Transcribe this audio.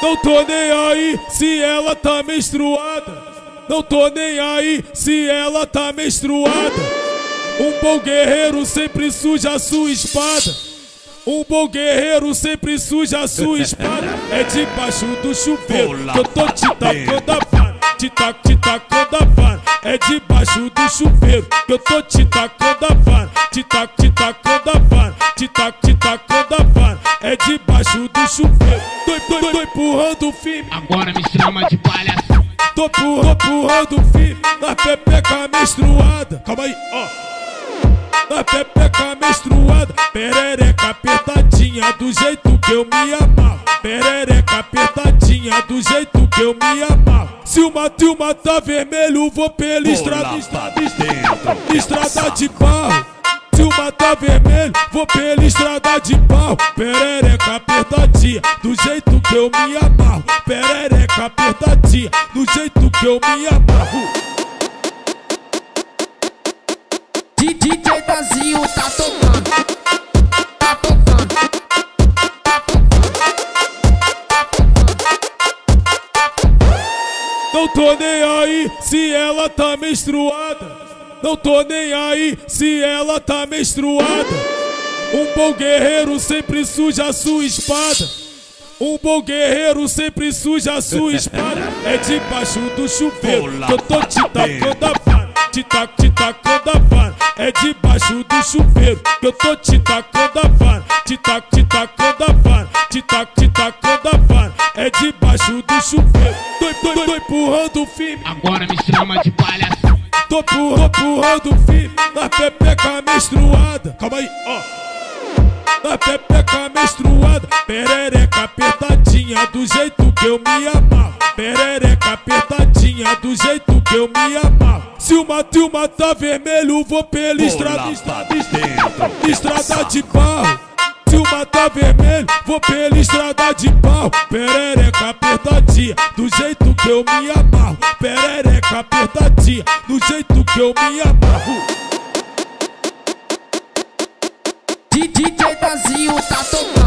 Não tô nem aí se ela tá menstruada. Não tô nem aí se ela tá menstruada. Um bom guerreiro sempre suja a sua espada. Um bom guerreiro sempre suja a sua espada. É debaixo do chuveiro que eu tô te tacando a vara. Te tacando a vara. É debaixo do chuveiro que eu tô te tacando a vara. Te tacando a vara. Te tacando a vara. É debaixo do chuveiro. Tô empurrando firme. Agora me chama de palhaçada. Tô empurrando firme na pepeca menstruada. Calma aí, ó. Na pepeca menstruada. Perereca apertadinha do jeito que eu me amarro. Perereca apertadinha do jeito que eu me amarro. Se o mato tá vermelho, vou pela estrada. Estrada de barro. Se o mato tá vermelho, vou pela estrada de pau. Perereca apertadinha, do jeito que eu me amarro. Perereca apertadinha, do jeito que eu me amarro. DJ Danzin tá tocando. Não tô nem aí se ela tá menstruada. Não tô nem aí se ela tá menstruada. Um bom guerreiro sempre suja a sua espada. Um bom guerreiro sempre suja a sua espada. É debaixo do chuveiro que eu tô te tacando a vara. Te tacando a vara. É debaixo do chuveiro que eu tô te tacando a vara. Te tacando a vara. Te tacando a vara. É debaixo do chuveiro. Tô empurrando firme. Agora me chama de palhaçada. Tô empurrando firme na pepeca menstruada. Calma aí, ó. Na pepeca menstruada. Perereca apertadinha do jeito que eu me amarro. Perereca apertadinha do jeito que eu me amarro. Se o mato tá vermelho, vou pela estrada. Estrada de barro. Se o mato tá vermelho, vou pela estrada de barro. Perereca apertadinha do jeito que eu me amarro. Perereca apertadinha do jeito que eu me amarro. DJ Danzin tá tocando.